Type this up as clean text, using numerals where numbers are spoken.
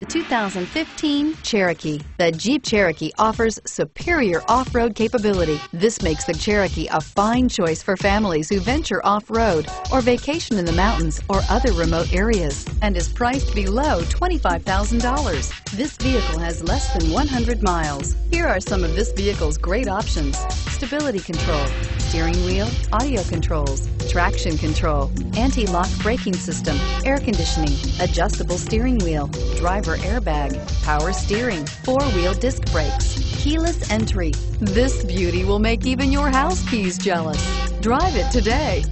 The 2015 Cherokee. The Jeep Cherokee offers superior off-road capability. This makes the Cherokee a fine choice for families who venture off-road or vacation in the mountains or other remote areas, and is priced below $25,000. This vehicle has less than 100 miles. Here are some of this vehicle's great options: stability control, steering wheel audio controls, traction control, anti-lock braking system, air conditioning, adjustable steering wheel, driver airbag, power steering, four-wheel disc brakes, keyless entry. This beauty will make even your house keys jealous. Drive it today.